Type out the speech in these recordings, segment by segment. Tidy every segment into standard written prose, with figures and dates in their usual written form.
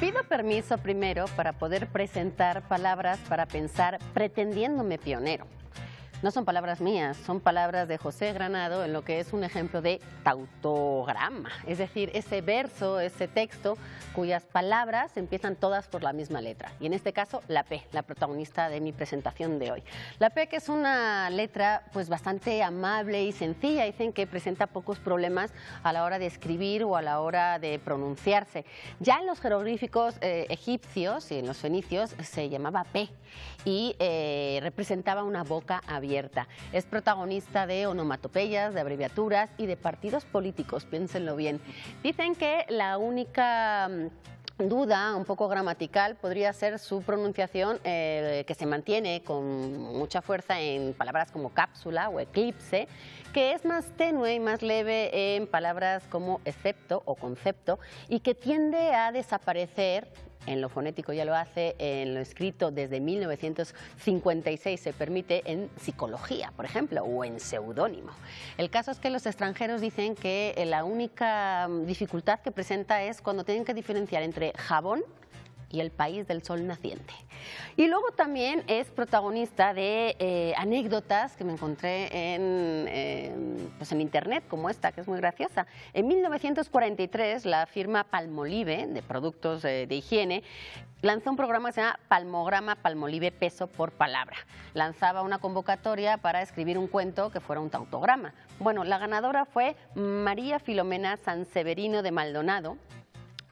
Pido permiso primero para poder presentar Palabras para Pensar, pretendiéndome pionero. No son palabras mías, son palabras de José Granado en lo que es un ejemplo de tautograma, es decir, ese verso, ese texto cuyas palabras empiezan todas por la misma letra. Y en este caso, la P, la protagonista de mi presentación de hoy. La P, que es una letra pues bastante amable y sencilla, dicen que presenta pocos problemas a la hora de escribir o a la hora de pronunciarse. Ya en los jeroglíficos egipcios y en los fenicios se llamaba P y representaba una boca abierta. Es protagonista de onomatopeyas, de abreviaturas y de partidos políticos, piénsenlo bien. Dicen que la única duda un poco gramatical podría ser su pronunciación, que se mantiene con mucha fuerza en palabras como cápsula o eclipse, que es más tenue y más leve en palabras como excepto o concepto, y que tiende a desaparecer. En lo fonético ya lo hace, en lo escrito desde 1956 se permite en psicología, por ejemplo, o en seudónimo. El caso es que los extranjeros dicen que la única dificultad que presenta es cuando tienen que diferenciar entre jabón y el país del sol naciente. Y luego también es protagonista de anécdotas que me encontré en internet, como esta, que es muy graciosa. En 1943, la firma Palmolive, de productos de higiene, lanzó un programa que se llama Palmograma Palmolive Peso por Palabra. Lanzaba una convocatoria para escribir un cuento que fuera un tautograma. Bueno, la ganadora fue María Filomena Sanseverino de Maldonado,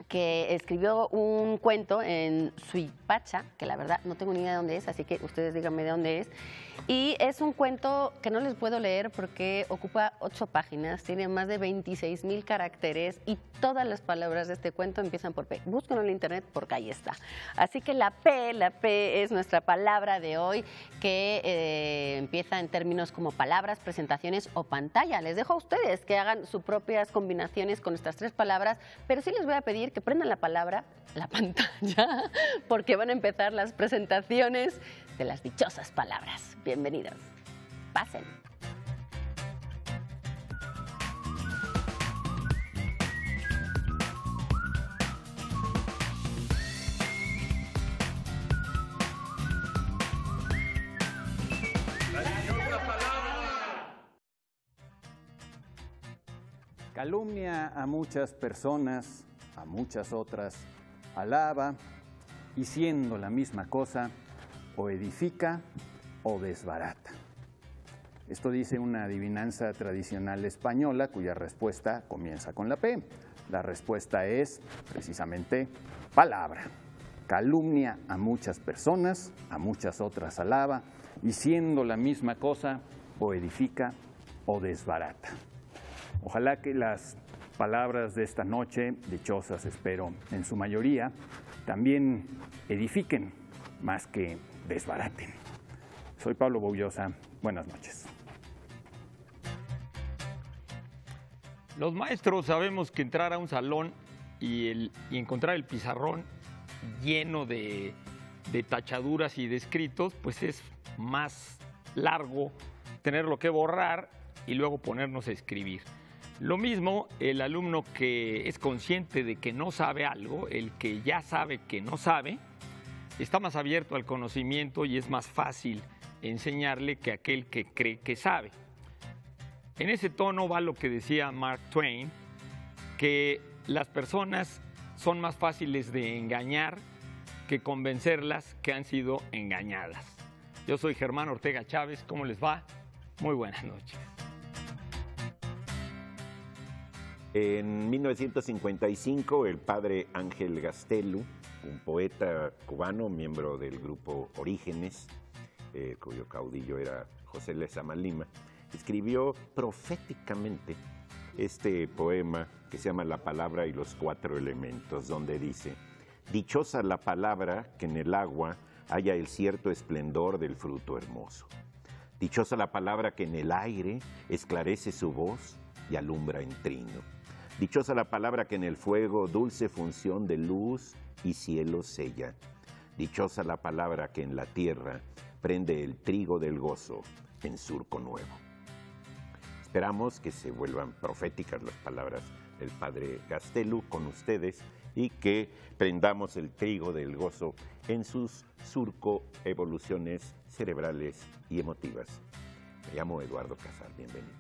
que escribió un cuento en Suipacha, que la verdad no tengo ni idea de dónde es, así que ustedes díganme de dónde es. Y es un cuento que no les puedo leer porque ocupa 8 páginas, tiene más de 26.000 caracteres y todas las palabras de este cuento empiezan por P. Búsquenlo en internet porque ahí está. Así que la P es nuestra palabra de hoy, que empieza en términos como palabras, presentaciones o pantalla. Les dejo a ustedes que hagan sus propias combinaciones con estas 3 palabras, pero sí les voy a pedir que prendan la palabra, la pantalla, porque van a empezar las presentaciones de las dichosas palabras. Bienvenidos. Pasen. La dichosa palabra. Calumnia a muchas personas, a muchas otras alaba, y siendo la misma cosa, o edifica o desbarata. Esto dice una adivinanza tradicional española cuya respuesta comienza con la P. La respuesta es precisamente palabra. Calumnia a muchas personas, a muchas otras alaba, y siendo la misma cosa, o edifica o desbarata. Ojalá que las palabras de esta noche, dichosas espero en su mayoría, también edifiquen más que desbaraten. Soy Pablo Boullosa, buenas noches. Los maestros sabemos que entrar a un salón y encontrar el pizarrón lleno de tachaduras y de escritos, pues es más largo tenerlo que borrar y luego ponernos a escribir. Lo mismo el alumno que es consciente de que no sabe algo, el que ya sabe que no sabe, está más abierto al conocimiento y es más fácil enseñarle que aquel que cree que sabe. En ese tono va lo que decía Mark Twain, que las personas son más fáciles de engañar que convencerlas que han sido engañadas. Yo soy Germán Ortega Chávez, ¿cómo les va? Muy buenas noches. En 1955, el padre Ángel Gastelu, un poeta cubano, miembro del grupo Orígenes, cuyo caudillo era José Lezama Lima, escribió proféticamente este poema que se llama La palabra y los 4 elementos, donde dice: dichosa la palabra que en el agua haya el cierto esplendor del fruto hermoso. Dichosa la palabra que en el aire esclarece su voz y alumbra en trino. Dichosa la palabra que en el fuego dulce función de luz y cielo sella. Dichosa la palabra que en la tierra prende el trigo del gozo en surco nuevo. Esperamos que se vuelvan proféticas las palabras del padre Gastelu. Con ustedes, y que prendamos el trigo del gozo en sus surcoevoluciones cerebrales y emotivas. Me llamo Eduardo Casar, bienvenido.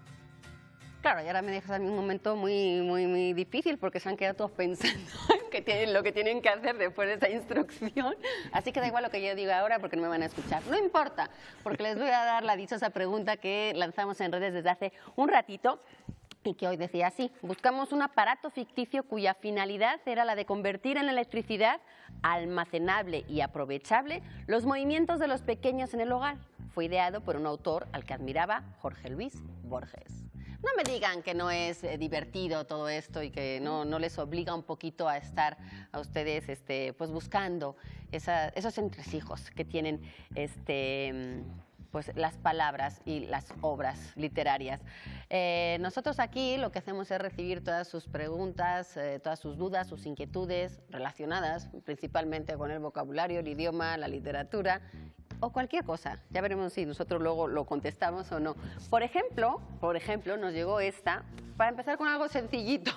Claro, y ahora me dejas a mí un momento muy difícil porque se han quedado todos pensando en que tienen, lo que tienen que hacer después de esa instrucción. Así que da igual lo que yo diga ahora porque no me van a escuchar. No importa, porque les voy a dar la dichosa pregunta que lanzamos en redes desde hace un ratito y que hoy decía así. Buscamos un aparato ficticio cuya finalidad era la de convertir en electricidad almacenable y aprovechable los movimientos de los pequeños en el hogar. Fue ideado por un autor al que admiraba, Jorge Luis Borges. No me digan que no es divertido todo esto y que no les obliga un poquito a estar a ustedes pues buscando esos entresijos que tienen pues las palabras y las obras literarias. Nosotros aquí lo que hacemos es recibir todas sus preguntas, todas sus dudas, sus inquietudes relacionadas principalmente con el vocabulario, el idioma, la literatura o cualquier cosa. Ya veremos si nosotros luego lo contestamos o no. Por ejemplo, nos llegó esta, para empezar con algo sencillito.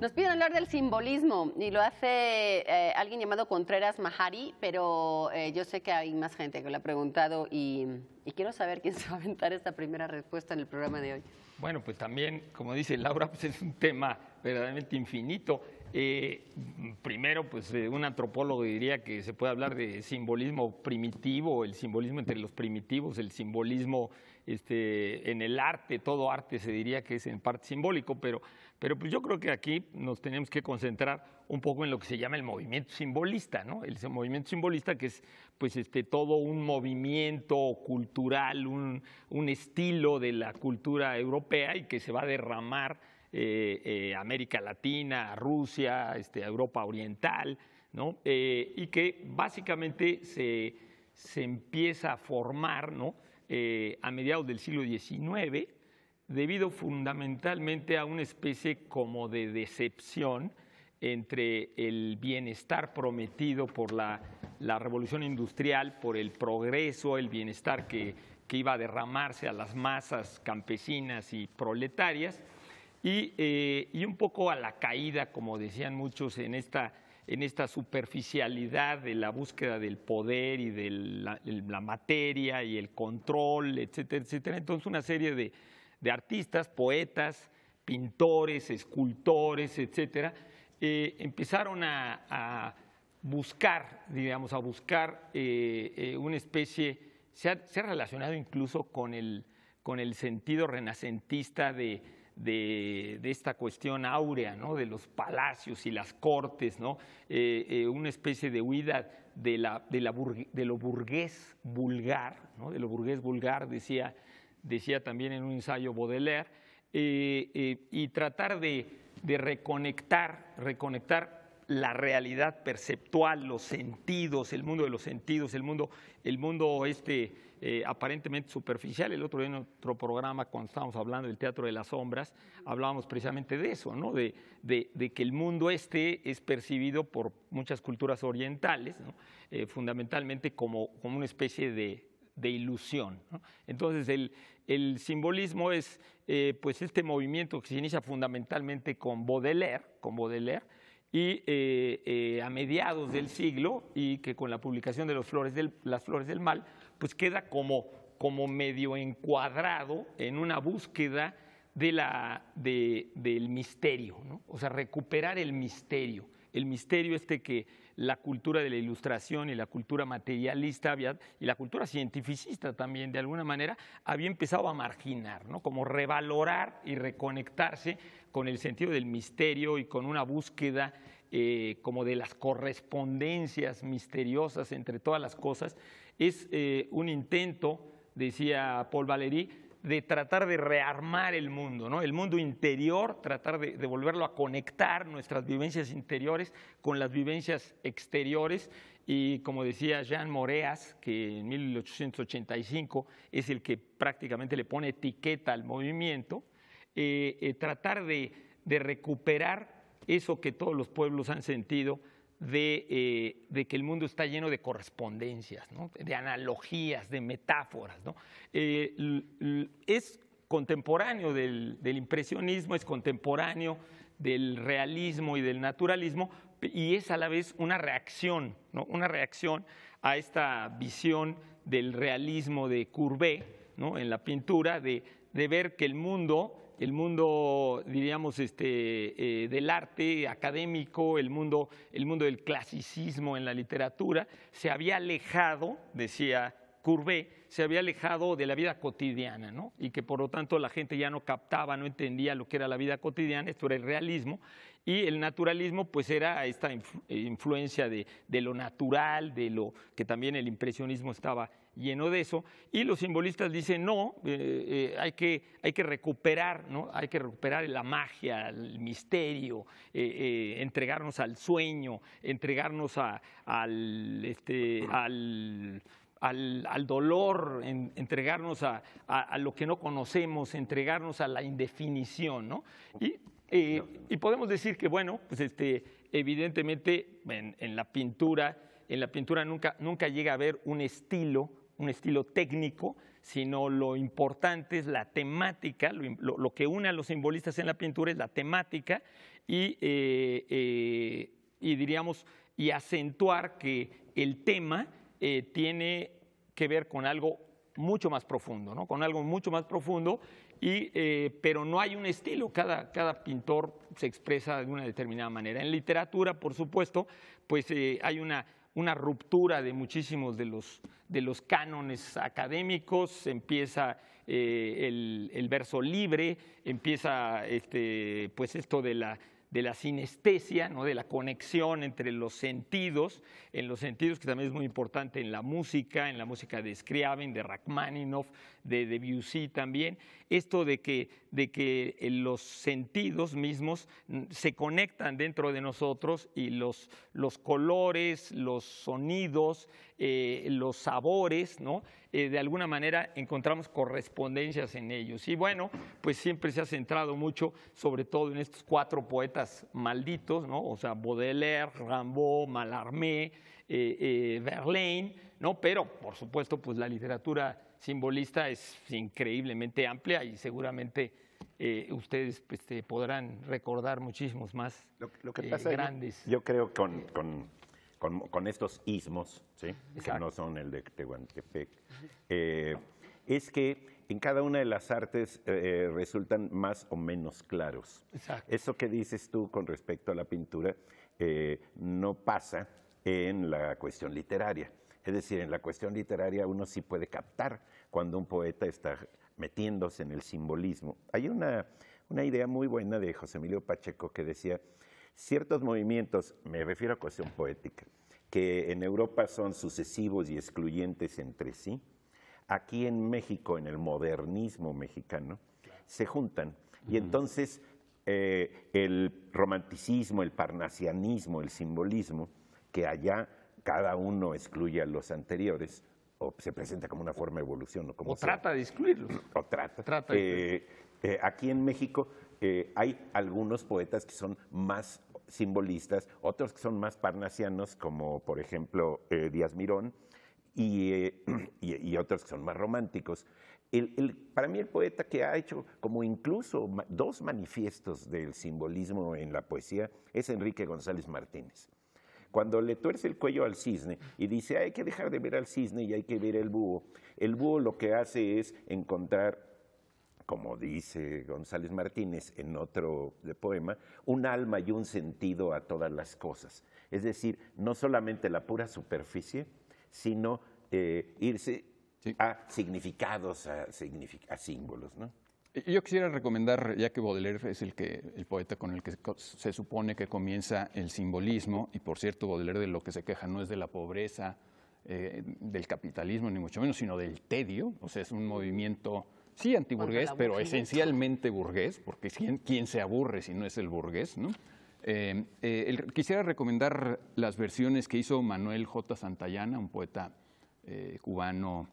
Nos piden hablar del simbolismo y lo hace alguien llamado Contreras Mahari, pero yo sé que hay más gente que lo ha preguntado y quiero saber quién se va a aventar esta primera respuesta en el programa de hoy. Bueno, pues también, como dice Laura, pues es un tema verdaderamente infinito. Primero, pues un antropólogo diría que se puede hablar de simbolismo primitivo, el simbolismo entre los primitivos, el simbolismo en el arte, todo arte se diría que es en parte simbólico, pero pues yo creo que aquí nos tenemos que concentrar un poco en lo que se llama el movimiento simbolista, ¿no? El movimiento simbolista que es pues todo un movimiento cultural, un estilo de la cultura europea y que se va a derramar América Latina, Rusia, Europa Oriental, ¿no? Y que básicamente se empieza a formar, ¿no? A mediados del siglo XIX, debido fundamentalmente a una especie como de decepción entre el bienestar prometido por la revolución industrial, por el progreso, el bienestar que iba a derramarse a las masas campesinas y proletarias, y un poco a la caída, como decían muchos, en esta superficialidad de la búsqueda del poder y de la materia y el control, etcétera, etcétera. Entonces, una serie de artistas, poetas, pintores, escultores, etcétera, empezaron a buscar, digamos, una especie, se ha relacionado incluso con el sentido renacentista de esta cuestión áurea, ¿no? De los palacios y las cortes, ¿no? Una especie de huida de lo burgués vulgar, ¿no? De lo burgués vulgar, decía también en un ensayo Baudelaire, y tratar de reconectar la realidad perceptual, los sentidos, el mundo de los sentidos, el mundo aparentemente superficial. El otro día en otro programa, cuando estábamos hablando del Teatro de las Sombras, hablábamos precisamente de eso, ¿no? De que el mundo es percibido por muchas culturas orientales, ¿no? Fundamentalmente como una especie de ilusión, ¿no? Entonces, el simbolismo es pues este movimiento que se inicia fundamentalmente con Baudelaire, y a mediados del siglo, y que con la publicación de Las Flores del Mal, pues queda como medio encuadrado en una búsqueda del misterio, ¿no? O sea, recuperar el misterio que la cultura de la ilustración y la cultura materialista y la cultura cientificista también, de alguna manera, había empezado a marginar, ¿no? Como revalorar y reconectarse con el sentido del misterio y con una búsqueda como de las correspondencias misteriosas entre todas las cosas. Es un intento, decía Paul Valéry, de tratar de rearmar el mundo, ¿no? El mundo interior, tratar de volverlo a conectar, nuestras vivencias interiores con las vivencias exteriores. Y como decía Jean Moreas, que en 1885 es el que prácticamente le pone etiqueta al movimiento, tratar de recuperar eso que todos los pueblos han sentido, de que el mundo está lleno de correspondencias, ¿no? De analogías, de metáforas, ¿no? Es contemporáneo del impresionismo, es contemporáneo del realismo y del naturalismo, y es a la vez una reacción, ¿no? Una reacción a esta visión del realismo de Courbet, ¿no? En la pintura, de ver que el mundo diríamos del arte académico, el mundo del clasicismo en la literatura, se había alejado, decía Courbet, se había alejado de la vida cotidiana, ¿no? Y que por lo tanto la gente ya no captaba, no entendía lo que era la vida cotidiana. Esto era el realismo, y el naturalismo pues era esta influencia de lo natural, de lo que también el impresionismo estaba lleno de eso, y los simbolistas dicen no, hay que recuperar, ¿no? Hay que recuperar la magia, el misterio, entregarnos al sueño, entregarnos al dolor, entregarnos a lo que no conocemos, entregarnos a la indefinición, ¿no? Y podemos decir que, bueno, pues evidentemente en la pintura nunca llega a haber un estilo técnico, sino lo importante es la temática. Lo que une a los simbolistas en la pintura es la temática y diríamos, y acentuar que el tema tiene que ver con algo mucho más profundo, ¿no? Con algo mucho más profundo, pero no hay un estilo, cada pintor se expresa de una determinada manera. En literatura, por supuesto, pues hay una ruptura de muchísimos de los cánones académicos, empieza el verso libre, empieza pues esto de la sinestesia, ¿no? De la conexión entre los sentidos, que también es muy importante en la música de Scriabin, de Rachmaninoff, de Debussy también. Esto de que los sentidos mismos se conectan dentro de nosotros, y los colores, los sonidos, los sabores, ¿no? De alguna manera encontramos correspondencias en ellos. Y bueno, pues siempre se ha centrado mucho, sobre todo en estos cuatro poetas malditos, ¿no? O sea, Baudelaire, Rimbaud, Mallarmé, Verlaine, ¿no? Pero, por supuesto, pues la literatura simbolista es increíblemente amplia, y seguramente ustedes podrán recordar muchísimos más lo que pasa grandes. Yo creo con estos ismos, ¿sí? Que no son el de Tehuantepec, es que en cada una de las artes resultan más o menos claros. Exacto. Eso que dices tú con respecto a la pintura no pasa en la cuestión literaria. Es decir, en la cuestión literaria uno sí puede captar cuando un poeta está metiéndose en el simbolismo. Hay una idea muy buena de José Emilio Pacheco que decía: ciertos movimientos, me refiero a cuestión poética, que en Europa son sucesivos y excluyentes entre sí, aquí en México, en el modernismo mexicano, se juntan. Y entonces el romanticismo, el parnasianismo, el simbolismo, que allá cada uno excluye a los anteriores, o se presenta como una forma de evolución. O, como o sea, trata de excluirlos. O trata de aquí en México hay algunos poetas que son más simbolistas, otros que son más parnasianos, como por ejemplo Díaz Mirón, y otros que son más románticos. Para mí el poeta que ha hecho como incluso dos manifiestos del simbolismo en la poesía es Enrique González Martínez. Cuando le tuerce el cuello al cisne y dice hay que dejar de ver al cisne y hay que ver el búho lo que hace es encontrar, como dice González Martínez en otro poema, un alma y un sentido a todas las cosas. Es decir, no solamente la pura superficie, sino irse a significados, a símbolos, ¿no? Yo quisiera recomendar, ya que Baudelaire es el poeta con el que se supone que comienza el simbolismo, y por cierto, Baudelaire de lo que se queja no es de la pobreza, del capitalismo, ni mucho menos, sino del tedio. O sea, es un movimiento, sí, antiburgués, pero esencialmente burgués, porque ¿quién se aburre si no es el burgués, ¿no? Quisiera recomendar las versiones que hizo Manuel J. Santayana, un poeta cubano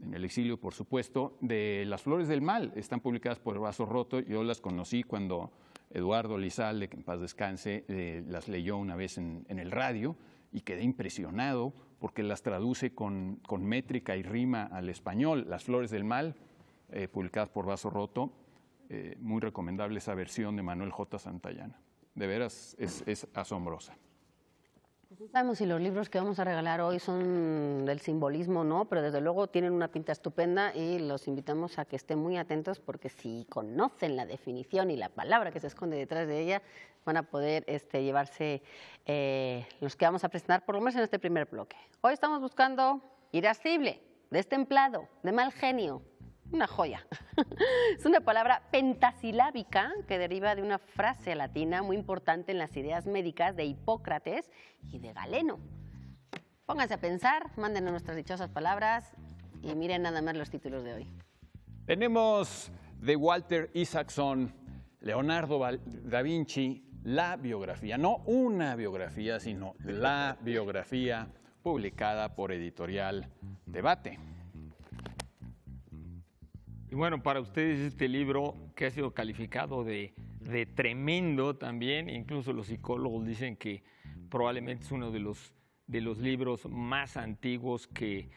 en el exilio, por supuesto, de Las Flores del Mal. Están publicadas por Vaso Roto. Yo las conocí cuando Eduardo Lizalde, que en paz descanse, las leyó una vez en el radio, y quedé impresionado porque las traduce con métrica y rima al español. Las Flores del Mal, publicadas por Vaso Roto, muy recomendable esa versión de Manuel J. Santayana. de veras es asombrosa. No sabemos si los libros que vamos a regalar hoy son del simbolismo o no, pero desde luego tienen una pinta estupenda y los invitamos a que estén muy atentos, porque si conocen la definición y la palabra que se esconde detrás de ella, van a poder llevarse los que vamos a presentar, por lo menos en este primer bloque. Hoy estamos buscando irascible, destemplado, de mal genio. Una joya. Es una palabra pentasilábica que deriva de una frase latina muy importante en las ideas médicas de Hipócrates y de Galeno. Pónganse a pensar, mándenos nuestras dichosas palabras y miren nada más los títulos de hoy. Tenemos de Walter Isaacson, Leonardo da Vinci, la biografía. No una biografía, sino la biografía, publicada por Editorial Debate. Y bueno, para ustedes este libro que ha sido calificado de tremendo también, incluso los psicólogos dicen que probablemente es uno de los libros más antiguos que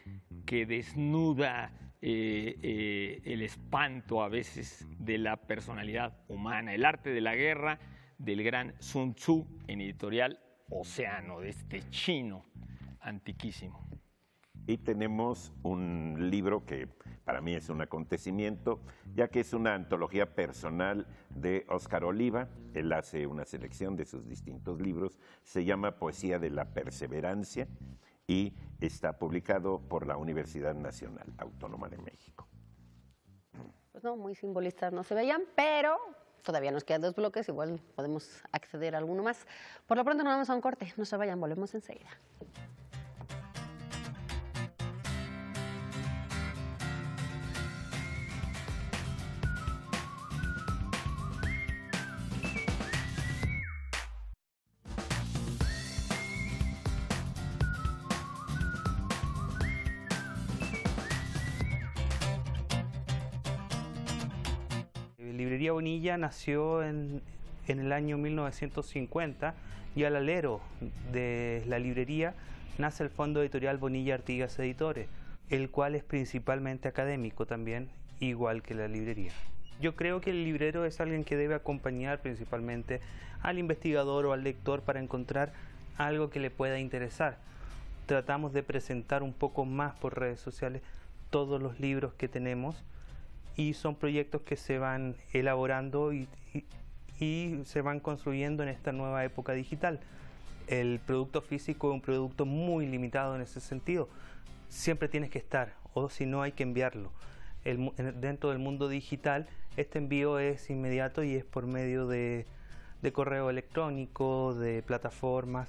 desnuda el espanto a veces de la personalidad humana. El arte de la guerra del gran Sun Tzu en Editorial Océano, de este chino antiquísimo. Y tenemos un libro que para mí es un acontecimiento, ya que es una antología personal de Óscar Oliva. Él hace una selección de sus distintos libros. Se llama Poesía de la Perseverancia y está publicado por la Universidad Nacional Autónoma de México. Pues no, muy simbolistas no se veían, pero todavía nos quedan dos bloques. Igual podemos acceder a alguno más. Por lo pronto nos vamos a un corte. No se vayan, volvemos enseguida. Librería Bonilla nació en el año 1950 y al alero de la librería nace el fondo editorial Bonilla Artigas Editores, el cual es principalmente académico también, igual que la librería. Yo creo que el librero es alguien que debe acompañar principalmente al investigador o al lector para encontrar algo que le pueda interesar. Tratamos de presentar un poco más por redes sociales todos los libros que tenemos, y son proyectos que se van elaborando y se van construyendo en esta nueva época digital. El producto físico es un producto muy limitado en ese sentido. Siempre tienes que estar, o si no hay que enviarlo. Dentro del mundo digital, este envío es inmediato y es por medio de correo electrónico, de plataformas.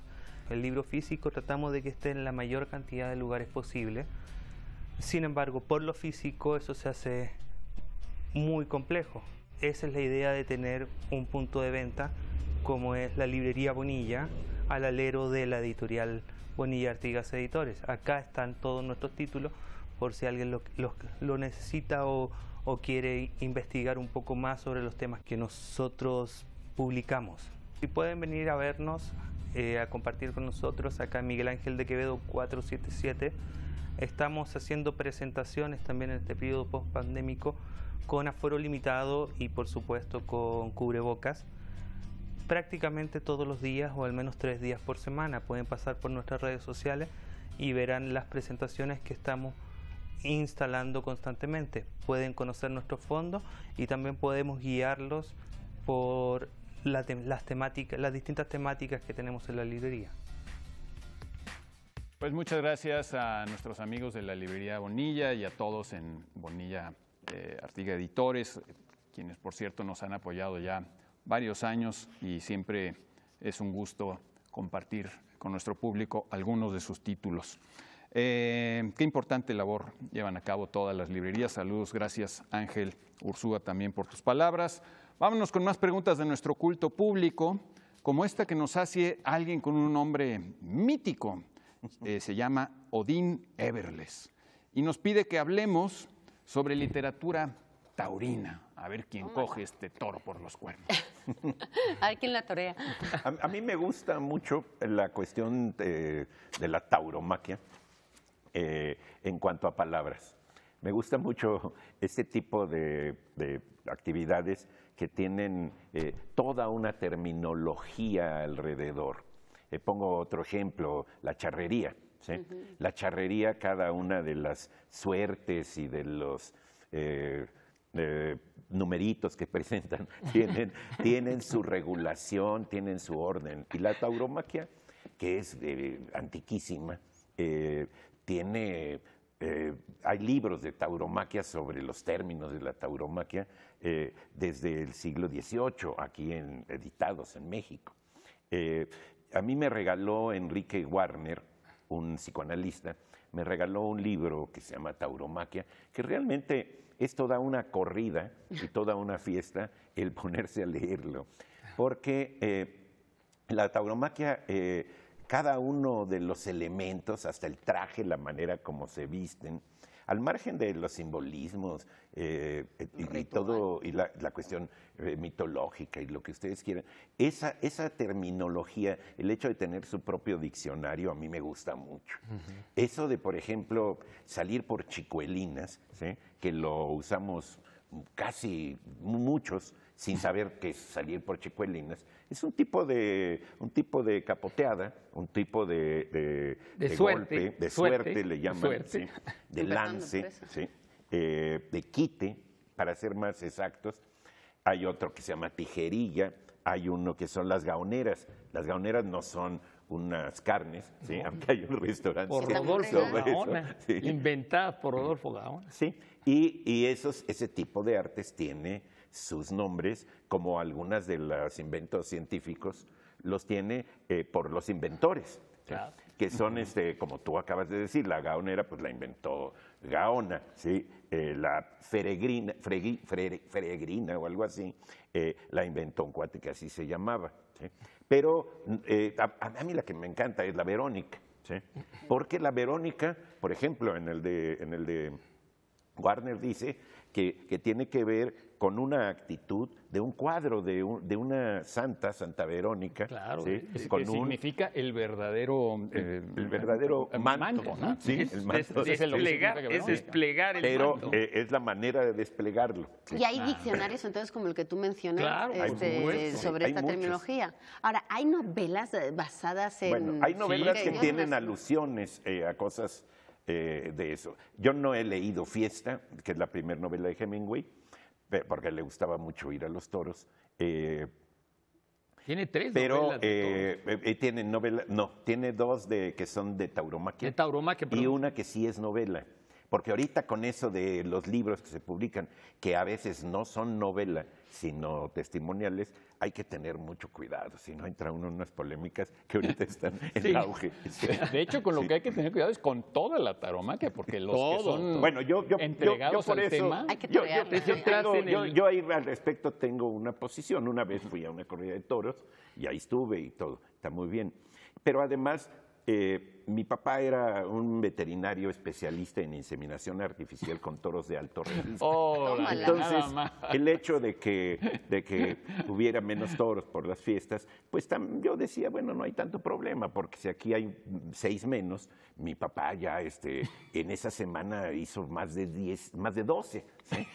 El libro físico tratamos de que esté en la mayor cantidad de lugares posible. Sin embargo, por lo físico eso se hace muy complejo. Esa es la idea de tener un punto de venta como es la librería Bonilla, al alero de la editorial Bonilla Artigas Editores. Acá están todos nuestros títulos por si alguien lo necesita o quiere investigar un poco más sobre los temas que nosotros publicamos. Y pueden venir a vernos, a compartir con nosotros acá en Miguel Ángel de Quevedo 477. Estamos haciendo presentaciones también en este periodo post-pandémico, con aforo limitado y por supuesto con cubrebocas, prácticamente todos los días o al menos 3 días por semana. Pueden pasar por nuestras redes sociales y verán las presentaciones que estamos instalando constantemente. Pueden conocer nuestros fondos y también podemos guiarlos por las distintas temáticas que tenemos en la librería. Pues muchas gracias a nuestros amigos de la librería Bonilla y a todos en Bonilla Artigas Editores, quienes por cierto nos han apoyado ya varios años y siempre es un gusto compartir con nuestro público algunos de sus títulos. Qué importante labor llevan a cabo todas las librerías. Saludos, gracias Ángel Ursúa también por tus palabras. Vámonos con más preguntas de nuestro culto público, como esta que nos hace alguien con un nombre mítico, se llama Odín Everles y nos pide que hablemos sobre literatura taurina. A ver quién coge este toro por los cuernos. A ver quién la torea. A mí me gusta mucho la cuestión de la tauromaquia en cuanto a palabras. Me gusta mucho este tipo de actividades que tienen toda una terminología alrededor. Pongo otro ejemplo, la charrería. ¿Sí? Uh-huh. La charrería, cada una de las suertes y de los numeritos que presentan tienen su regulación, tienen su orden. Y la tauromaquia, que es antiquísima, tiene... hay libros de tauromaquia sobre los términos de la tauromaquia desde el siglo XVIII, aquí editados en México. A mí me regaló Enrique Warner, un psicoanalista, me regaló un libro que se llama Tauromaquia, que realmente es toda una corrida y toda una fiesta el ponerse a leerlo. Porque la tauromaquia, cada uno de los elementos, hasta el traje, la manera como se visten, al margen de los simbolismos y todo, y la cuestión mitológica y lo que ustedes quieran, esa terminología, el hecho de tener su propio diccionario, a mí me gusta mucho. Uh-huh. Eso de, por ejemplo, salir por Chicuelinas, ¿sí? Que lo usamos casi muchos sin saber qué es salir por Chicuelinas, es un tipo de capoteada, un tipo de suerte, golpe, de suerte le llaman, suerte. ¿Sí? De lance, ¿sí? De quite, para ser más exactos. Hay otro que se llama tijerilla, hay uno que son las gaoneras. Las gaoneras no son unas carnes, ¿sí? No. Aunque hay un restaurante por Rodolfo Gaona, ¿sí? Inventadas por Rodolfo Gaona. Sí, y ese tipo de artes tiene sus nombres, como algunas de los inventos científicos los tiene por los inventores, claro. ¿Sí? Que son, como tú acabas de decir, la gaonera, pues la inventó Gaona, ¿sí? La feregrina, feregrina o algo así, la inventó un cuate que así se llamaba, ¿sí? Pero a mí la que me encanta es la Verónica, ¿sí? Porque la Verónica, por ejemplo, en el de Warner dice que tiene que ver con una actitud de un cuadro, de una santa, Santa Verónica. Claro, ¿sí? Que significa el verdadero... el verdadero manto, ¿no? Sí, el manto. Es desplegar el manto. Pero es la manera de desplegarlo. Sí. Y hay diccionarios, entonces, como el que tú mencionas, claro, sobre esta terminología. Ahora, ¿hay novelas basadas en...? Bueno, hay novelas que tienen alusiones a cosas de eso. Yo no he leído Fiesta, que es la primera novela de Hemingway, porque le gustaba mucho ir a los toros. Tiene tres novelas de toros. Tiene novela, no, tiene dos que son de tauromaquia. De tauromaquia, perdón. Y una que sí es novela. Porque ahorita con eso de los libros que se publican, que a veces no son novela, sino testimoniales, hay que tener mucho cuidado, si no entra uno en unas polémicas que ahorita están en auge. Sí. De hecho, con lo que hay que tener cuidado es con toda la tauromaquia, porque los que son entregados al tema... Yo ahí al respecto tengo una posición. Una vez fui a una corrida de toros y ahí estuve y todo, está muy bien. Pero además... mi papá era un veterinario especialista en inseminación artificial con toros de alto riesgo. Oh, entonces, el hecho de que hubiera menos toros por las fiestas, pues yo decía, bueno, no hay tanto problema, porque si aquí hay 6 menos, mi papá ya en esa semana hizo más de 12. ¿Sí?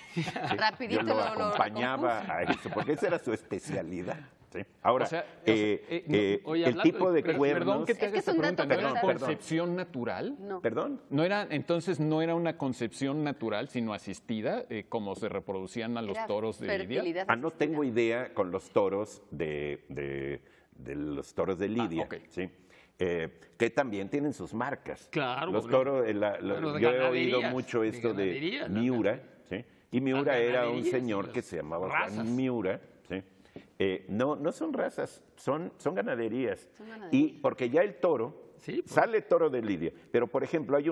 Rapidito. Yo lo acompañaba a eso, porque esa era su especialidad. Sí. Ahora, o sea, el tipo de cuernos... Perdón que te haga esta pregunta, ¿no era concepción natural? No. ¿Perdón? Entonces, no era una concepción natural, sino asistida, como se reproducían a los toros de Lidia. No tengo idea con los toros de los toros de Lidia, okay. ¿Sí? Que también tienen sus marcas. Claro. Los toros, yo he oído mucho esto de Miura, ¿sí? Y Miura era un señor que se llamaba Juan Miura, ¿sí? No son razas, son ganaderías. Son ganaderías. Y porque ya el toro, sale toro de Lidia. Pero, por ejemplo, hay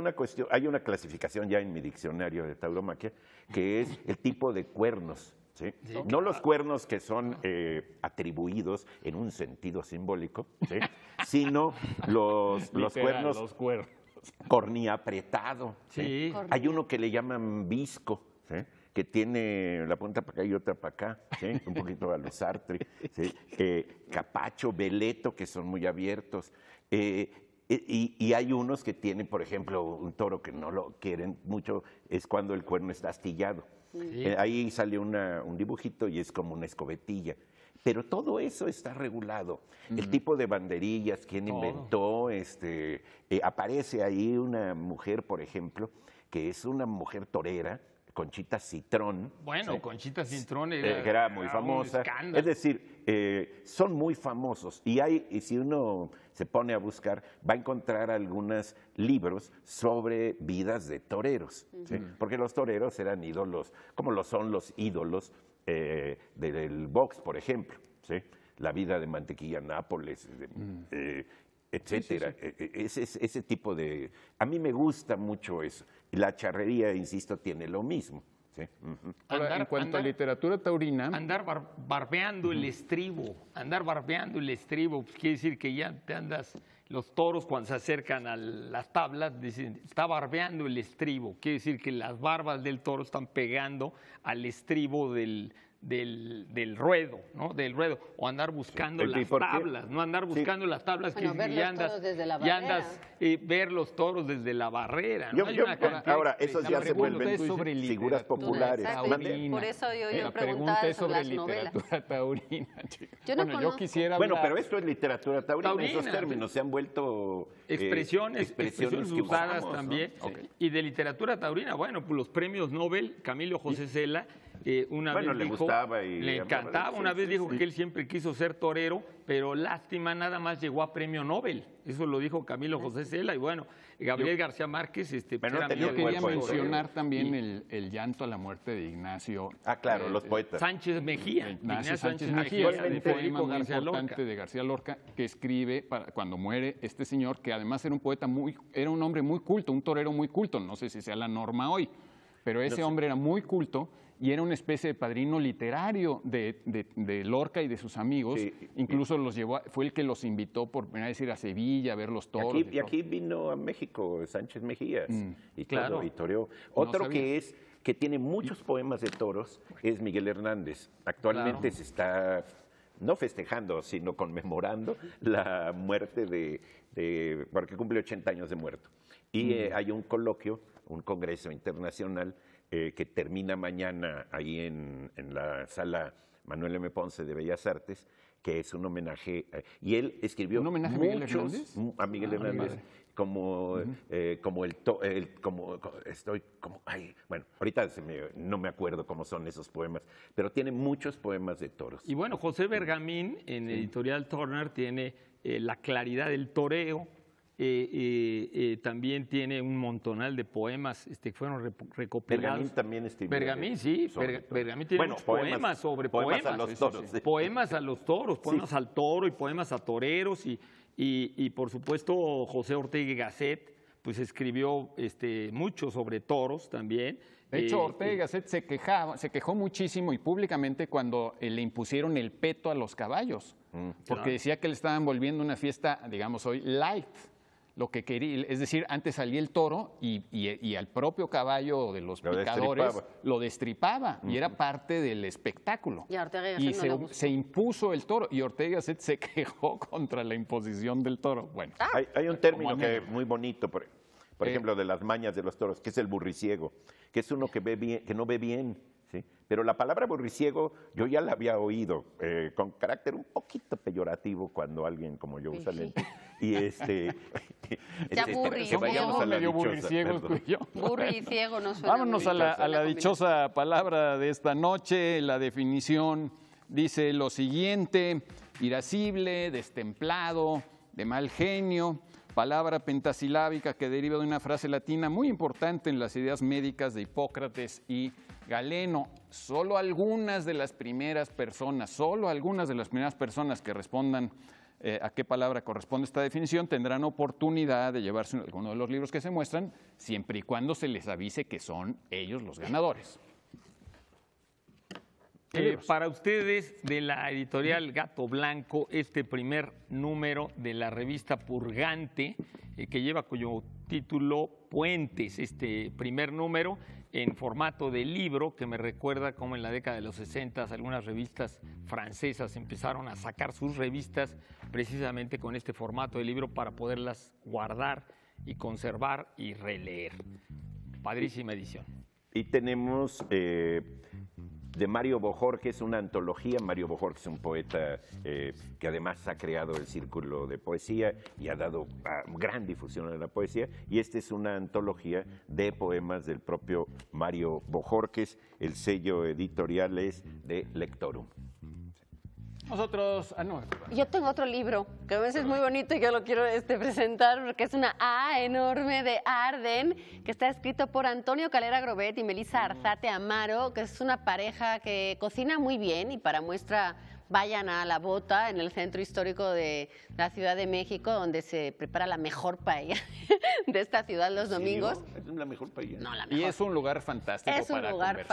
una clasificación ya en mi diccionario de tauromaquia, que es el tipo de cuernos. ¿Sí? Sí, no los cuernos que son atribuidos en un sentido simbólico, ¿sí? Sino los cuernos. Los cuernos. Corniapretado. ¿Sí? Cornia. Hay uno que le llaman visco, ¿sí? Que tiene la punta para acá y otra para acá, ¿sí? Un poquito a los Sartre, ¿sí? Capacho, veleto, que son muy abiertos. Y hay unos que tienen, por ejemplo, un toro que no lo quieren mucho, es cuando el cuerno está astillado. Sí. Ahí sale un dibujito y es como una escobetilla. Pero todo eso está regulado. Uh-huh. El tipo de banderillas, quién inventó, aparece ahí una mujer, por ejemplo, que es una mujer torera, Conchita Citrón. Bueno, ¿sí? Conchita Citrón era muy famosa. Es decir, son muy famosos. Y si uno se pone a buscar, va a encontrar algunos libros sobre vidas de toreros. Uh-huh. ¿Sí? Porque los toreros eran ídolos, como lo son los ídolos del box, por ejemplo. ¿Sí? La vida de Mantequilla Nápoles, etcétera. Sí, sí, sí. Ese tipo de... A mí me gusta mucho eso. La charrería, insisto, tiene lo mismo. ¿Sí? Uh-huh. En cuanto a literatura taurina... Andar barbeando el estribo. Andar barbeando el estribo. Pues quiere decir que ya te andas... Los toros cuando se acercan a las tablas dicen, está barbeando el estribo. Quiere decir que las barbas del toro están pegando al estribo del ruedo, ¿no? Del ruedo. O andar buscando las tablas, no andar buscando las tablas, que ya andas ver los toros desde la barrera. ¿No? Ahora, esos ya se vuelven figuras populares. Por eso yo preguntaba sobre las novelas. La pregunta es sobre literatura taurina. Yo no conozco. Bueno, pero esto es literatura taurina. Esos términos se han vuelto... Expresiones que usadas también. Y de literatura taurina, bueno, pues los premios Nobel, Camilo José Cela... Una vez dijo que él siempre quiso ser torero, pero lástima, nada más llegó a premio Nobel. Eso lo dijo Camilo José Cela y bueno, Gabriel García Márquez. Yo quería mencionar también el llanto a la muerte de Ignacio. Ah, claro, los poetas. Sánchez Mejía. Ignacio Sánchez Mejía, un poema muy importante de García Lorca, que escribe cuando muere este señor, que además era un poeta era un hombre muy culto, un torero muy culto. No sé si sea la norma hoy, pero ese hombre era muy culto. Y era una especie de padrino literario de Lorca y de sus amigos. Sí. Incluso los llevó, fue el que los invitó por primera vez a ir a Sevilla a ver los toros. Y aquí vino a México Sánchez Mejías. Y toreó. Otro que tiene muchos poemas de toros es Miguel Hernández. Actualmente se está, no festejando, sino conmemorando la muerte de porque cumple 80 años de muerto. Y hay un coloquio, un congreso internacional, que termina mañana ahí en la sala Manuel M. Ponce de Bellas Artes, que es un homenaje. Y él escribió muchos a Miguel Hernández Bueno, ahorita no me acuerdo cómo son esos poemas, pero tiene muchos poemas de toros. Y bueno, José Bergamín, en Editorial Turner, tiene La claridad del toreo. También tiene un montonal de poemas que fueron recopilados. Bergamín también escribió. Bergamín, sí. Bergamín tiene muchos poemas sobre poemas. Poemas a los toros. Sí. Poemas a los toros, poemas al toro y poemas a toreros. Y por supuesto, José Ortega y Gasset pues escribió mucho sobre toros también. De hecho, Ortega y Gasset se quejó muchísimo y públicamente cuando le impusieron el peto a los caballos. Porque decía que le estaban volviendo una fiesta, digamos hoy, light. Lo que quería, es decir, antes salía el toro y al propio caballo de los picadores lo destripaba y era parte del espectáculo. Y, se impuso el toro y Ortega se quejó contra la imposición del toro. Bueno, hay un término que es muy bonito, por ejemplo, de las mañas de los toros, que es el burriciego, que es uno que ve bien, que no ve bien. ¿Sí? Pero la palabra borriciego yo ya la había oído con carácter un poquito peyorativo cuando alguien como yo usa lente. Burriciego no suena. Vámonos a la dichosa palabra de esta noche. La definición dice lo siguiente: irascible, destemplado, de mal genio. Palabra pentasilábica que deriva de una frase latina muy importante en las ideas médicas de Hipócrates y Galeno. Solo algunas de las primeras personas que respondan a qué palabra corresponde esta definición tendrán oportunidad de llevarse alguno de los libros que se muestran, siempre y cuando se les avise que son ellos los ganadores. Para ustedes, de la editorial Gato Blanco, este primer número de la revista Purgante, que lleva cuyo título Puentes, este primer número en formato de libro, que me recuerda cómo en la década de los 60 algunas revistas francesas empezaron a sacar sus revistas precisamente con este formato de libro para poderlas guardar y conservar y releer. Padrísima edición. Y tenemos de Mario Bojorges una antología. Mario Bojorges, un poeta que además ha creado el Círculo de Poesía y ha dado gran difusión a la poesía. Y esta es una antología de poemas del propio Mario Bojorges. El sello editorial es de Lectorum. Nosotros, no. Yo tengo otro libro, que a veces es muy bonito y que lo quiero presentar, porque es una A enorme de Arden, que está escrito por Antonio Calera Grobet y Melissa Arzate Amaro, que es una pareja que cocina muy bien, y para muestra vayan a La Bota, en el centro histórico de la Ciudad de México, donde se prepara la mejor paella de esta ciudad los domingos. ¿Es la mejor paella? No, la mejor. Y es un lugar fantástico para conversar. Es un lugar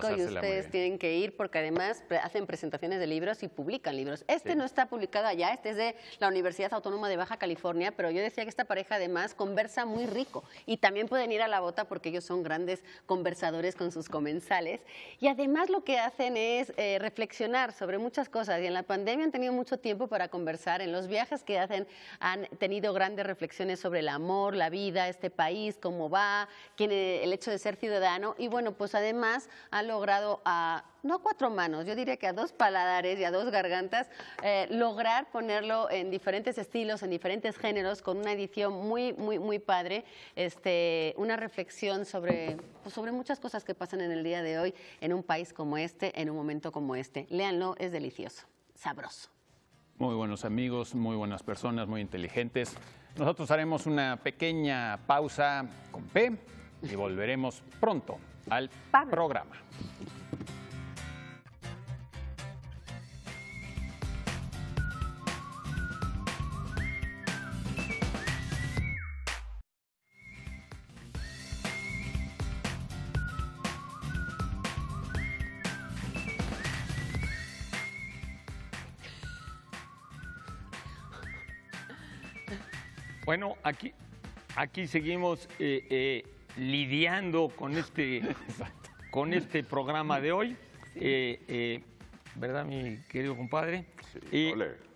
fantástico y ustedes tienen que ir porque además hacen presentaciones de libros y publican libros. Este no está publicado allá, este es de la Universidad Autónoma de Baja California, pero yo decía que esta pareja además conversa muy rico y también pueden ir a La Bota porque ellos son grandes conversadores con sus comensales y además lo que hacen es reflexionar sobre muchas cosas y en la pandemia han tenido mucho tiempo para conversar. En los viajes que hacen han tenido grandes reflexiones sobre el amor, la vida, este país, cómo va, el hecho de ser ciudadano y bueno, pues además han logrado no a cuatro manos, yo diría que a dos paladares y a dos gargantas, lograr ponerlo en diferentes estilos, en diferentes géneros, con una edición muy, muy, muy padre, una reflexión sobre, pues sobre muchas cosas que pasan en el día de hoy, en un país como este, en un momento como este. Léanlo, es delicioso, sabroso. Muy buenos amigos, muy buenas personas, muy inteligentes. Nosotros haremos una pequeña pausa con P y volveremos pronto al programa. Bueno, aquí seguimos lidiando con este programa de hoy, ¿verdad, mi querido compadre? Sí,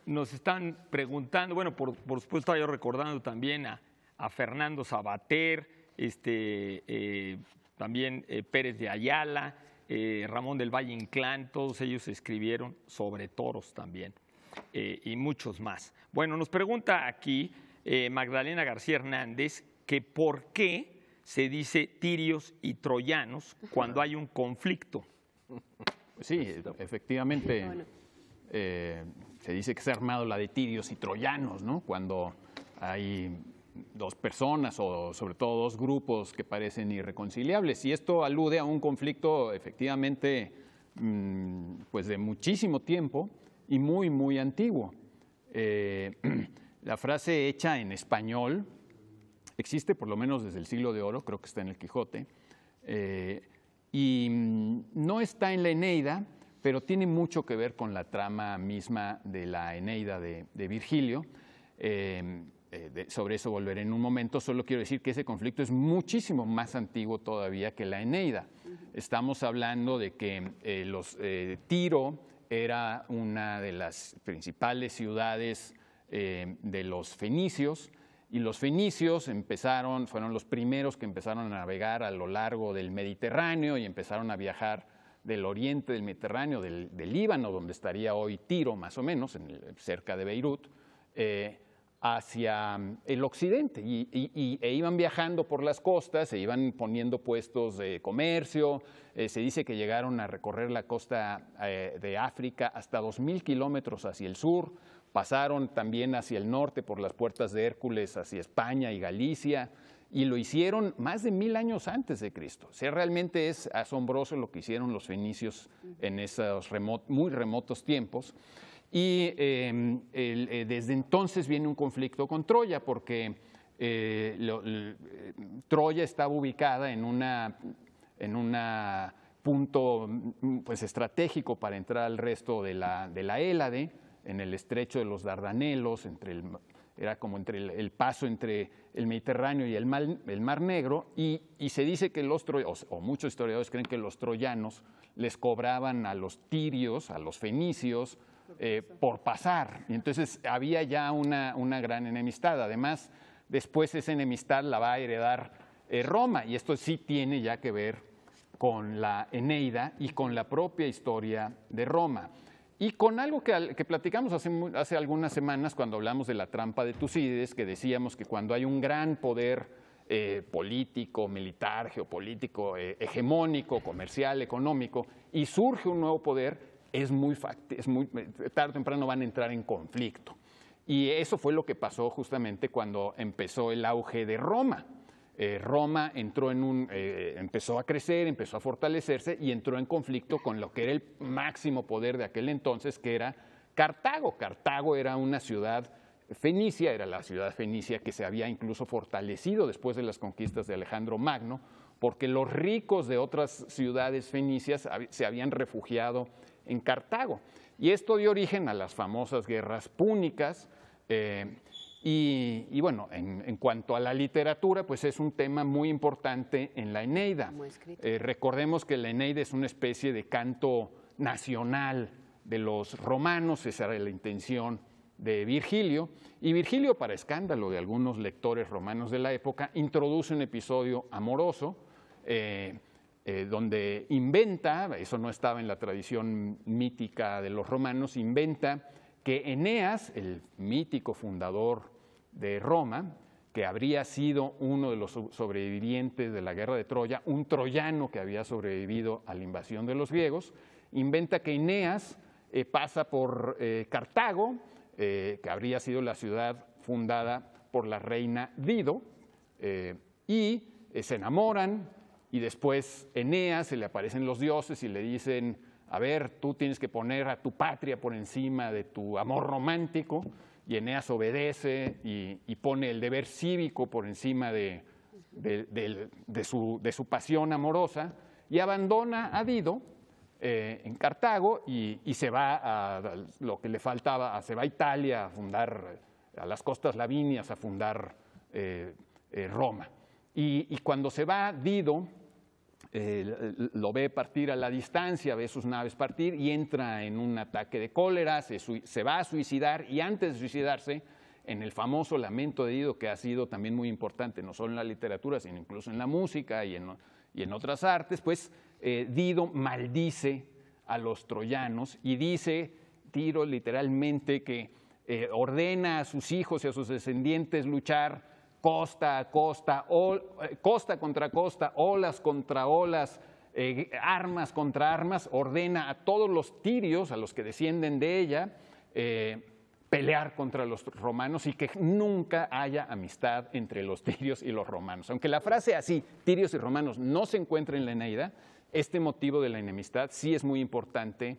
nos están preguntando, bueno, por supuesto, yo recordando también a Fernando Sabater, también Pérez de Ayala, Ramón del Valle Inclán, todos ellos escribieron sobre toros también, y muchos más. Bueno, nos pregunta aquí Magdalena García Hernández, que por qué se dice tirios y troyanos cuando hay un conflicto. Sí, efectivamente, bueno, se dice que se ha armado la de tirios y troyanos, ¿no? Cuando hay dos personas o sobre todo dos grupos que parecen irreconciliables. Y esto alude a un conflicto efectivamente pues de muchísimo tiempo y muy, muy antiguo. La frase hecha en español existe por lo menos desde el siglo de oro, creo que está en el Quijote, y no está en la Eneida, pero tiene mucho que ver con la trama misma de la Eneida de Virgilio. Sobre eso volveré en un momento, solo quiero decir que ese conflicto es muchísimo más antiguo todavía que la Eneida. Estamos hablando de que Tiro era una de las principales ciudades de los fenicios, y los fenicios fueron los primeros que empezaron a navegar a lo largo del Mediterráneo y empezaron a viajar del oriente del Mediterráneo, del Líbano, donde estaría hoy Tiro más o menos, cerca de Beirut, hacia el occidente e iban viajando por las costas, se iban poniendo puestos de comercio, se dice que llegaron a recorrer la costa de África hasta 2.000 kilómetros hacia el sur. Pasaron también hacia el norte por las puertas de Hércules, hacia España y Galicia, y lo hicieron más de 1000 años antes de Cristo. O sea, realmente es asombroso lo que hicieron los fenicios en esos muy remotos tiempos. Y desde entonces viene un conflicto con Troya, porque Troya estaba ubicada en un punto pues, estratégico para entrar al resto de la Hélade, en el estrecho de los Dardanelos, era como entre el paso entre el Mediterráneo y el Mar Negro, y se dice que los troyanos, o muchos historiadores creen que los troyanos les cobraban a los tirios, a los fenicios, por pasar. Y entonces había ya una gran enemistad. Además, después esa enemistad la va a heredar Roma, y esto sí tiene ya que ver con la Eneida y con la propia historia de Roma. Y con algo que platicamos hace algunas semanas cuando hablamos de la trampa de Tucídides, que decíamos que cuando hay un gran poder político, militar, geopolítico, hegemónico, comercial, económico, y surge un nuevo poder, tarde o temprano van a entrar en conflicto. Y eso fue lo que pasó justamente cuando empezó el auge de Roma. Roma entró en empezó a crecer, empezó a fortalecerse y entró en conflicto con lo que era el máximo poder de aquel entonces, que era Cartago. Cartago era una ciudad fenicia, era la ciudad fenicia que se había incluso fortalecido después de las conquistas de Alejandro Magno, porque los ricos de otras ciudades fenicias se habían refugiado en Cartago. Y esto dio origen a las famosas guerras púnicas. Y bueno, en cuanto a la literatura, pues es un tema muy importante en la Eneida. Recordemos que la Eneida es una especie de canto nacional de los romanos, esa era la intención de Virgilio. Y Virgilio, para escándalo de algunos lectores romanos de la época, introduce un episodio amoroso donde inventa, eso no estaba en la tradición mítica de los romanos, inventa que Eneas, el mítico fundador de Roma, que habría sido uno de los sobrevivientes de la guerra de Troya, un troyano que había sobrevivido a la invasión de los griegos, inventa que Eneas pasa por Cartago, que habría sido la ciudad fundada por la reina Dido, y se enamoran, y después Eneas, se le aparecen los dioses y le dicen: a ver, tú tienes que poner a tu patria por encima de tu amor romántico, y Eneas obedece y pone el deber cívico por encima de su pasión amorosa, y abandona a Dido en Cartago y se va a lo que le faltaba, se va a Italia a fundar, a las costas lavinias a fundar Roma. Y cuando se va Dido, lo ve partir a la distancia, ve sus naves partir y entra en un ataque de cólera, se va a suicidar, y antes de suicidarse, en el famoso lamento de Dido, que ha sido también muy importante, no solo en la literatura, sino incluso en la música y en otras artes, pues Dido maldice a los troyanos y dice, Tiro literalmente, que ordena a sus hijos y a sus descendientes luchar costa a costa, costa contra costa, olas contra olas, armas contra armas, ordena a todos los tirios, a los que descienden de ella, pelear contra los romanos y que nunca haya amistad entre los tirios y los romanos. Aunque la frase así, tirios y romanos, no se encuentra en la Eneida, este motivo de la enemistad sí es muy importante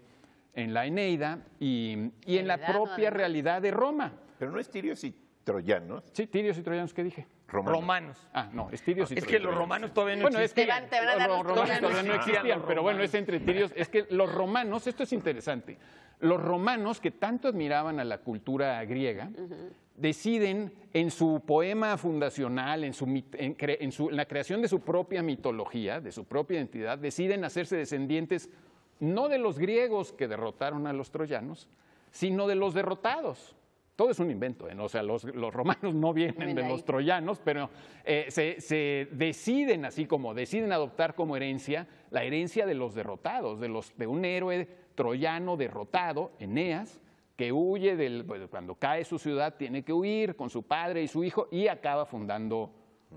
en la Eneida y en la propia realidad de Roma. Pero no es tirios y troyanos. Sí, tirios y troyanos, ¿qué dije? Romanos. Ah, no, es tirios y troyanos. Es que los romanos todavía no existían. Bueno, es que los romanos todavía no existían, pero bueno, es entre tirios. Es que los romanos, esto es interesante, los romanos que tanto admiraban a la cultura griega, deciden en su poema fundacional, en la creación de su propia mitología, de su propia identidad, deciden hacerse descendientes no de los griegos que derrotaron a los troyanos, sino de los derrotados. Todo es un invento, ¿no? O sea, los romanos no vienen de los troyanos, pero se deciden, así como deciden adoptar como herencia, la herencia de los derrotados, de un héroe troyano derrotado, Eneas, que huye, cuando cae su ciudad tiene que huir con su padre y su hijo y acaba fundando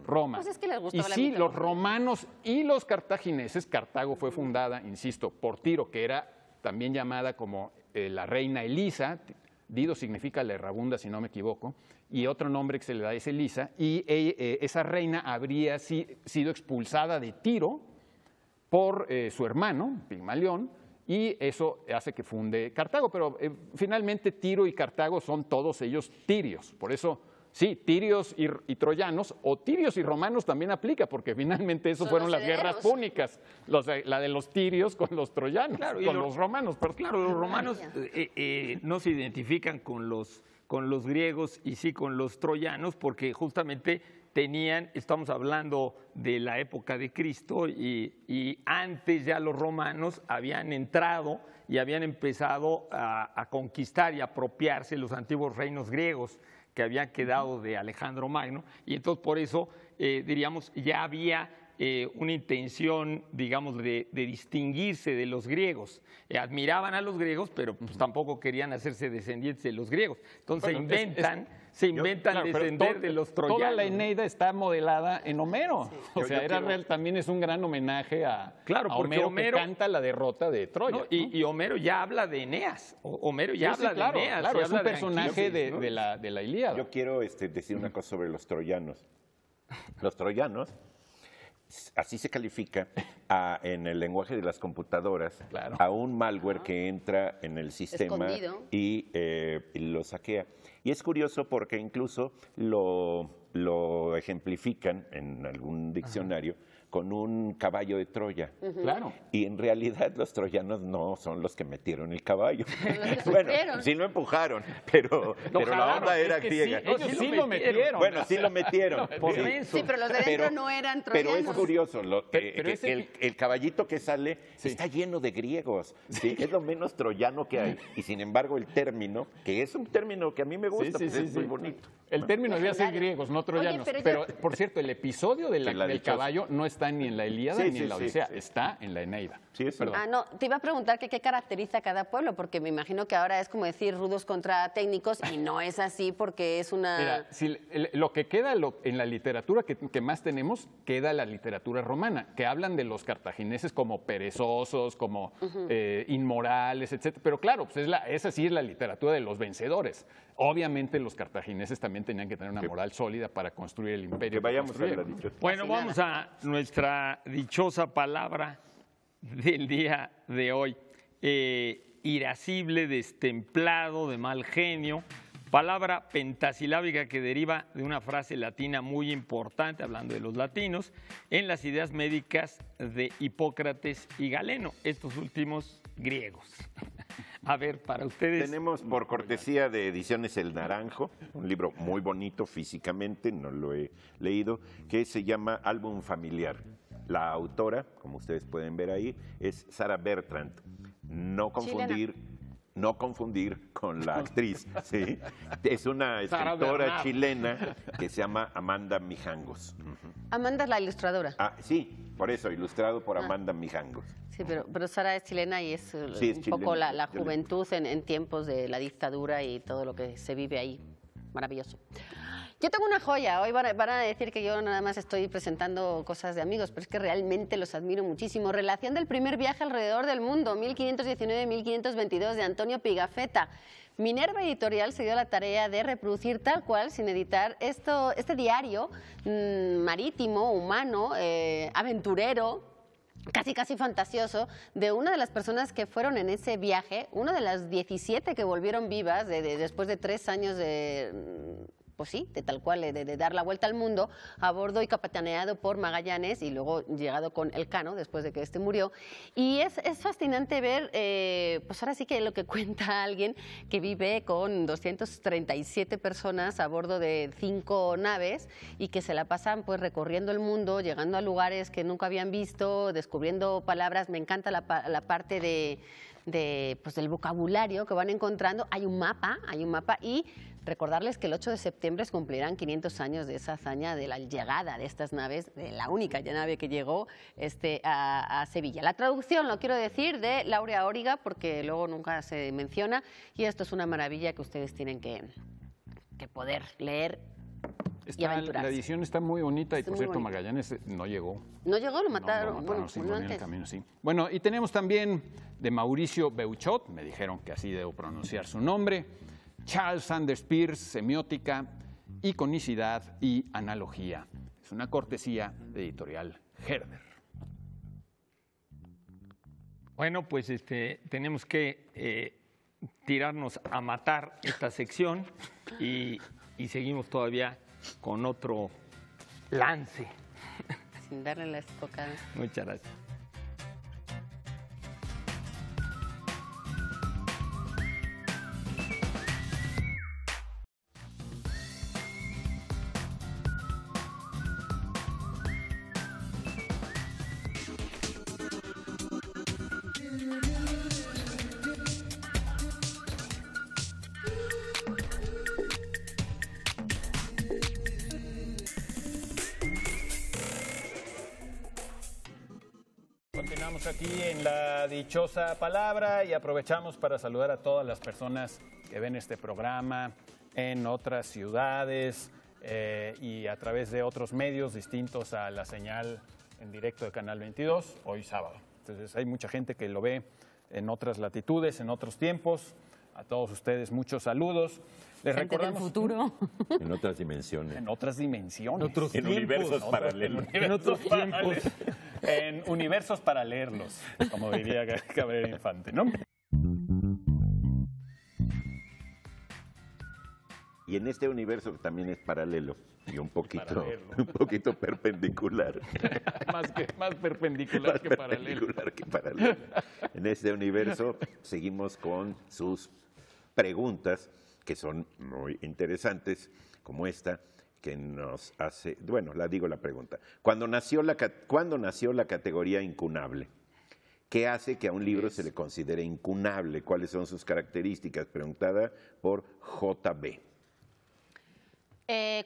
Roma. Pues es que les gustaba la mitología. Los romanos y los cartagineses, Cartago fue fundada, insisto, por Tiro, que era también llamada como la reina Elisa. Dido significa la errabunda, si no me equivoco, y otro nombre que se le da es Elisa, y esa reina habría sido expulsada de Tiro por su hermano, Pigmalión, y eso hace que funde Cartago, pero finalmente Tiro y Cartago son todos ellos tirios, por eso sí, tirios y troyanos, o tirios y romanos también aplica, porque finalmente eso fueron las guerras púnicas, la de los tirios con los troyanos, claro, con los romanos. Pero claro, los romanos no se identifican con los griegos y sí con los troyanos, porque justamente estamos hablando de la época de Cristo y antes ya los romanos habían entrado y habían empezado a conquistar y apropiarse los antiguos reinos griegos que habían quedado de Alejandro Magno, y entonces por eso diríamos ya había una intención, digamos, de distinguirse de los griegos. Admiraban a los griegos, pero pues, tampoco querían hacerse descendientes de los griegos. Entonces bueno, se inventan descender de los troyanos. Toda la Eneida está modelada en Homero. Sí. O sea, también es un gran homenaje a, Homero, que canta la derrota de Troya. ¿No? Y Homero ya habla de Eneas. Homero ya habla de Eneas. Claro, es un personaje de la Ilíada. Yo quiero decir una cosa sobre los troyanos. Los troyanos, así se califica en el lenguaje de las computadoras a un malware que entra en el sistema y lo saquea. Y es curioso porque incluso lo ejemplifican en algún diccionario con un caballo de Troya. Y en realidad los troyanos no son los que metieron el caballo. Bueno, sí lo empujaron, pero la onda era griega. Sí lo metieron. Bueno, sí lo metieron. Sí, pero los de dentro no eran troyanos. Pero es curioso, el caballito que sale está lleno de griegos. ¿Sí? Es lo menos troyano que hay. Y sin embargo el término, que es un término que a mí me gusta, es muy bonito. El término debía ser griegos, no troyanos. Pero por cierto, el episodio del caballo no está ni en la Ilíada ni en la Odisea, está en la Eneida. Sí, no, te iba a preguntar que qué caracteriza a cada pueblo, porque me imagino que ahora es como decir rudos contra técnicos, y no es así porque es una... Mira, si lo que queda en la literatura que más tenemos, queda la literatura romana, que hablan de los cartagineses como perezosos, como inmorales, etc. Pero claro, pues esa sí es la literatura de los vencedores. Obviamente los cartagineses también tenían que tener una moral sólida para construir el imperio. Que vayamos a la dichosa. Bueno, vamos a nuestra dichosa palabra del día de hoy. Irascible, destemplado, de mal genio, palabra pentasilábica que deriva de una frase latina muy importante, hablando de los latinos, en las ideas médicas de Hipócrates y Galeno, estos últimos griegos. A ver, para ustedes... Tenemos por cortesía de Ediciones El Naranjo, un libro muy bonito físicamente, no lo he leído, que se llama Álbum Familiar. La autora, como ustedes pueden ver ahí, es Sarah Bertrand. No confundir con la actriz, ¿sí? Es una escritora chilena que se llama Amanda Mijangos. Amanda es la ilustradora. Ah, sí, por eso, ilustrado por Amanda Mijangos. Sí, pero Sara es chilena y es un poco la juventud en tiempos de la dictadura y todo lo que se vive ahí. Maravilloso. Yo tengo una joya. Hoy van a decir que yo nada más estoy presentando cosas de amigos, pero es que realmente los admiro muchísimo. Relación del primer viaje alrededor del mundo, 1519-1522, de Antonio Pigafetta. Minerva Editorial se dio la tarea de reproducir tal cual, sin editar, este diario marítimo, humano, aventurero, casi fantasioso, de una de las personas que fueron en ese viaje, una de las 17 que volvieron vivas después de 3 años de... Pues sí, de tal cual, de dar la vuelta al mundo, a bordo y capitaneado por Magallanes y luego llegado con Elcano después de que este murió. Y es fascinante ver, pues ahora sí que lo que cuenta alguien que vive con 237 personas a bordo de 5 naves y que se la pasan pues recorriendo el mundo, llegando a lugares que nunca habían visto, descubriendo palabras. Me encanta la parte del vocabulario que van encontrando. Hay un mapa y recordarles que el 8 de septiembre se cumplirán 500 años de esa hazaña, de la llegada de estas naves, de la única nave que llegó a Sevilla. La traducción, lo quiero decir, de Laura Origa, porque luego nunca se menciona, y esto es una maravilla que ustedes tienen que poder leer. La edición está muy bonita y, por cierto, Magallanes no llegó. ¿No llegó? Lo mataron. Bueno, y tenemos también de Mauricio Beuchot, me dijeron que así debo pronunciar su nombre, Charles Sanders Peirce, Semiótica, Iconicidad y Analogía. Es una cortesía de Editorial Herder. Bueno, pues tenemos que tirarnos a matar esta sección y seguimos todavía con otro lance. Sin darle la estocada. Muchas gracias. estamos aquí en La Dichosa Palabra y aprovechamos para saludar a todas las personas que ven este programa en otras ciudades y a través de otros medios distintos a la señal en directo de Canal 22, hoy sábado. Entonces hay mucha gente que lo ve en otras latitudes, en otros tiempos. A todos ustedes muchos saludos. Les recordamos del futuro. En otras dimensiones. En otras dimensiones. En universos paralelos. En otros tiempos. En universos paralelos, como diría Gabriel Infante, ¿no? Y en este universo también es paralelo y un poquito perpendicular. más perpendicular que paralelo. En este universo seguimos con sus preguntas, que son muy interesantes, como esta que nos hace... Bueno, la digo la pregunta. ¿Cuándo nació la categoría incunable? ¿Qué hace que a un libro se le considere incunable? ¿Cuáles son sus características? Preguntada por JB.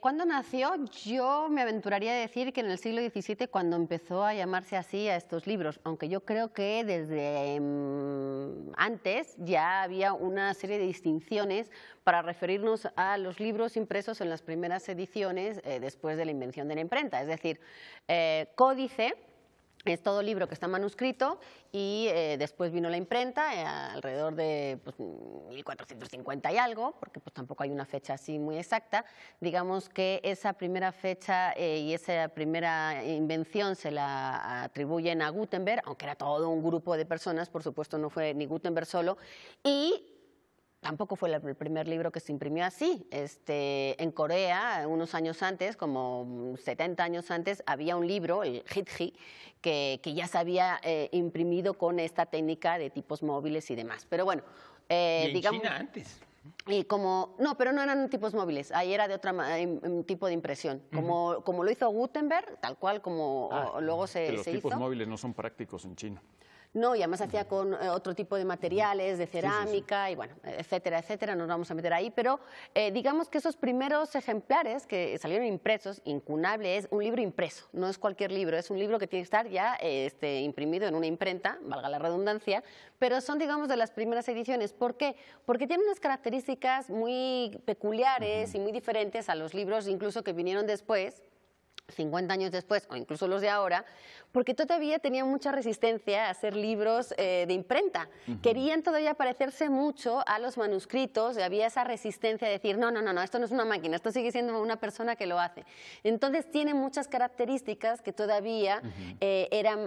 ¿Cuándo nació? Yo me aventuraría a decir que en el siglo XVII, cuando empezó a llamarse así a estos libros, aunque yo creo que desde antes ya había una serie de distinciones para referirnos a los libros impresos en las primeras ediciones después de la invención de la imprenta. Es decir, códice es todo libro que está manuscrito y después vino la imprenta alrededor de 1450 y algo, porque pues tampoco hay una fecha así muy exacta. Digamos que esa primera fecha y esa primera invención se la atribuyen a Gutenberg, aunque era todo un grupo de personas, por supuesto no fue ni Gutenberg solo, y... Tampoco fue el primer libro que se imprimió así. En Corea, unos años antes, como 70 años antes, había un libro, el Hitji, que ya se había imprimido con esta técnica de tipos móviles y demás. Pero bueno, digamos... China antes. Y como, no, pero no eran tipos móviles, ahí era de otro tipo de impresión, como lo hizo Gutenberg, tal cual como luego se hizo. Los tipos móviles no son prácticos en China. No, y además hacía con otro tipo de materiales, de cerámica, y bueno, etcétera, etcétera, nos vamos a meter ahí, pero digamos que esos primeros ejemplares que salieron impresos, incunable es un libro impreso, no es cualquier libro, es un libro que tiene que estar ya imprimido en una imprenta, valga la redundancia, pero son, digamos, de las primeras ediciones. ¿Por qué? Porque tienen unas características muy peculiares y muy diferentes a los libros incluso que vinieron después, 50 años después, o incluso los de ahora, porque todavía tenían mucha resistencia a hacer libros de imprenta. Querían todavía parecerse mucho a los manuscritos, y había esa resistencia de decir, no, esto no es una máquina, esto sigue siendo una persona que lo hace. Entonces, tiene muchas características que todavía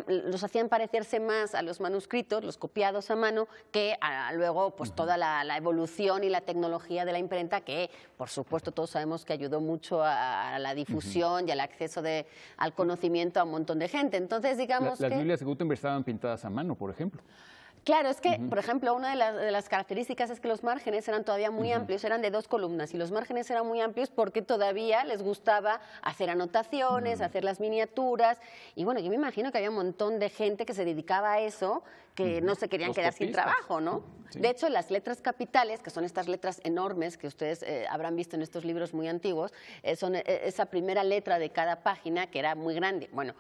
los hacían parecerse más a los manuscritos, los copiados a mano, que luego pues toda la evolución y la tecnología de la imprenta, que por supuesto todos sabemos que ayudó mucho a la difusión y al acceso al conocimiento a un montón de gente. Entonces, digamos las Biblias de Gutenberg estaban pintadas a mano, por ejemplo. Claro, es que, por ejemplo, una de las características es que los márgenes eran todavía muy amplios, eran de 2 columnas, y los márgenes eran muy amplios porque todavía les gustaba hacer anotaciones, hacer las miniaturas, y bueno, yo me imagino que había un montón de gente que se dedicaba a eso, que no se querían quedar sin trabajo, ¿no? Sí. De hecho, las letras capitales, que son estas letras enormes que ustedes habrán visto en estos libros muy antiguos, son esa primera letra de cada página que era muy grande. Bueno,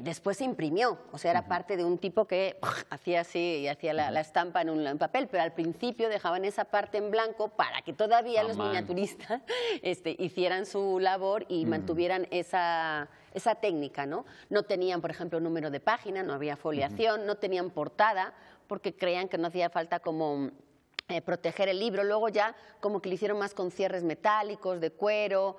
después se imprimió, o sea, era parte de un tipo que hacía así y hacía la estampa en papel, pero al principio dejaban esa parte en blanco para que todavía los miniaturistas hicieran su labor y mantuvieran esa técnica, ¿no? No tenían, por ejemplo, número de página, no había foliación, no tenían portada, porque creían que no hacía falta como... proteger el libro. Luego ya como que lo hicieron más con cierres metálicos, de cuero,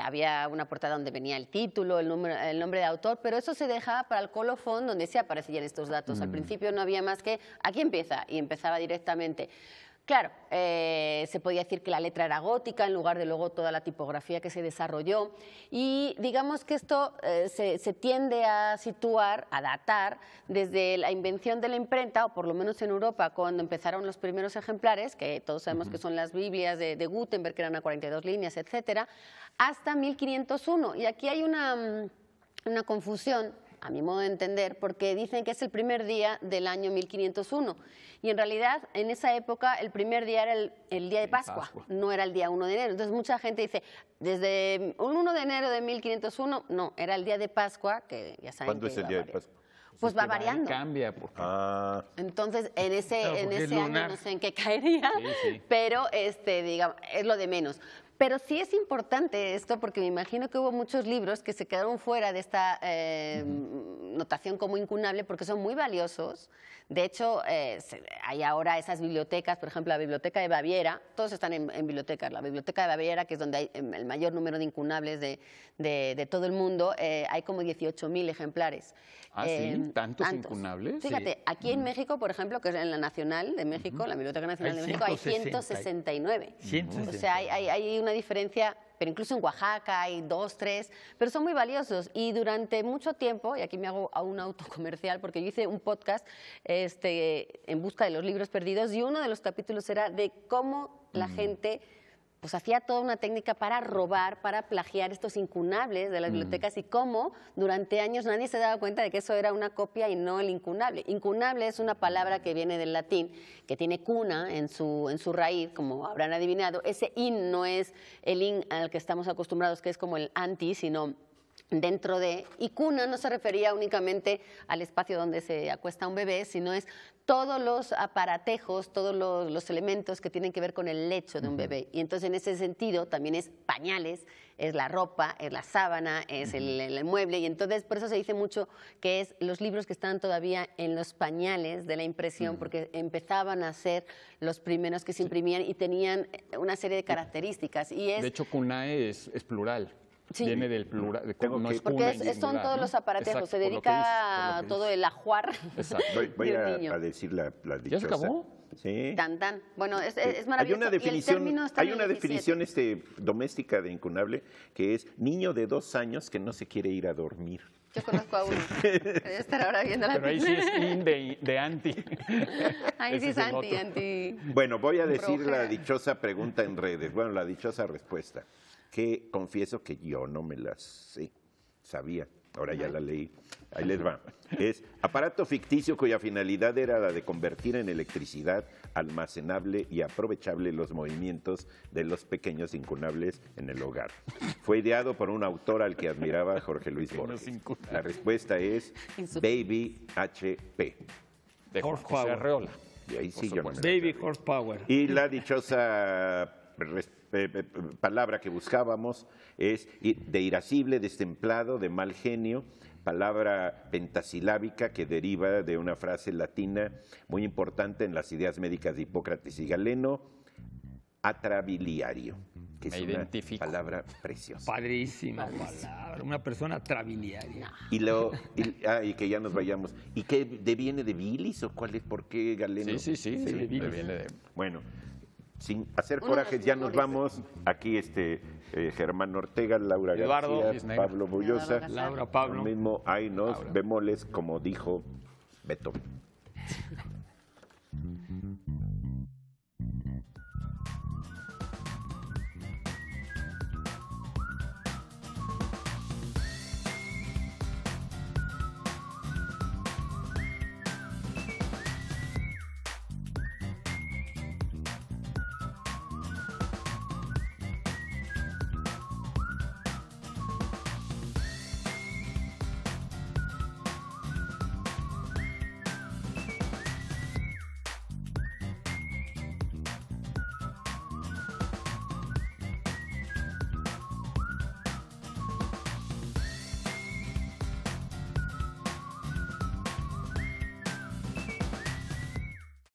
había una portada donde venía el título, el nombre de autor, pero eso se dejaba para el colofón donde sí aparecían estos datos. Al principio no había más que aquí empieza y empezaba directamente. Claro, se podía decir que la letra era gótica en lugar de luego toda la tipografía que se desarrolló y digamos que esto se tiende a situar, a datar desde la invención de la imprenta o por lo menos en Europa cuando empezaron los primeros ejemplares, que todos sabemos que son las Biblias de Gutenberg, que eran a 42 líneas, etcétera, hasta 1501 y aquí hay una confusión. A mi modo de entender, porque dicen que es el primer día del año 1501. Y en realidad, en esa época, el primer día era el día de Pascua, no era el día 1 de enero. Entonces, mucha gente dice, desde el 1 de enero de 1501, no, era el día de Pascua, que ya saben. ¿Cuándo es el día de Pascua? Pues va variando. Cambia. Porque... Ah. Entonces, en ese, claro, en ese año no sé en qué caería, sí. Pero digamos, es lo de menos. Pero sí es importante esto porque me imagino que hubo muchos libros que se quedaron fuera de esta notación como incunable porque son muy valiosos. De hecho, hay ahora esas bibliotecas, por ejemplo, la Biblioteca de Baviera, todos están en bibliotecas, la Biblioteca de Baviera, que es donde hay el mayor número de incunables de todo el mundo, hay como 18.000 ejemplares. ¿Ah, sí? ¿Tantos incunables? Fíjate, aquí en México, por ejemplo, que es en la Nacional de México, la Biblioteca Nacional de México, hay 169. 160. O sea, hay una diferencia, pero incluso en Oaxaca hay 2, 3, pero son muy valiosos y durante mucho tiempo, y aquí me hago a un autocomercial porque yo hice un podcast en busca de los libros perdidos y uno de los capítulos era de cómo la gente pues hacía toda una técnica para robar, para plagiar estos incunables de las bibliotecas y cómo durante años nadie se daba cuenta de que eso era una copia y no el incunable. Incunable es una palabra que viene del latín, que tiene cuna en su raíz, como habrán adivinado. Ese in no es el in al que estamos acostumbrados, que es como el anti, sino dentro de. Y cuna no se refería únicamente al espacio donde se acuesta un bebé, sino es todos los aparatejos, todos los elementos que tienen que ver con el lecho de un bebé. Y entonces, en ese sentido, también es pañales, es la ropa, es la sábana, es el mueble. Y entonces, por eso se dice mucho que es los libros que están todavía en los pañales de la impresión, porque empezaban a ser los primeros que se imprimían y tenían una serie de características. Y es, de hecho, cunae es plural. Sí. Viene del plural, de no es porque son todos los aparatejos, exacto, se dedica a todo el ajuar. Exacto. Voy a decir la dichosa. ¿Ya se acabó? Sí. Tan, tan. Bueno, es maravilloso. Hay una definición doméstica de incunable que es niño de 2 años que no se quiere ir a dormir. Yo conozco a uno. Debe estar ahora viendo la película. Pero ahí sí es in de anti. Ahí sí es anti. Bueno, voy a decir la dichosa pregunta en redes. Bueno, la dichosa respuesta. Que confieso que yo no me las sabía, ahora ya la leí, ahí les va. Es aparato ficticio cuya finalidad era la de convertir en electricidad almacenable y aprovechable los movimientos de los pequeños incunables en el hogar. Fue ideado por un autor al que admiraba Jorge Luis Borges. La respuesta es Baby HP. De Jorge Arreola. Y ahí sí yo no me Baby Horsepower. Y la dichosa palabra que buscábamos es de irascible, destemplado, de mal genio, palabra pentasilábica que deriva de una frase latina muy importante en las ideas médicas de Hipócrates y Galeno, atrabiliario, que es una palabra preciosa. Padrísima palabra, una persona atrabiliaria. Y que ya nos vayamos. ¿Y qué deviene de bilis o cuál es? ¿Por qué Galeno? Sí, de bilis. Bueno. Sin hacer corajes, ya nos vamos. Aquí Germán Ortega, Laura Eduardo, García, Pablo Boullosa. Laura, Pablo. Lo mismo hay nos bemoles, como dijo Beto.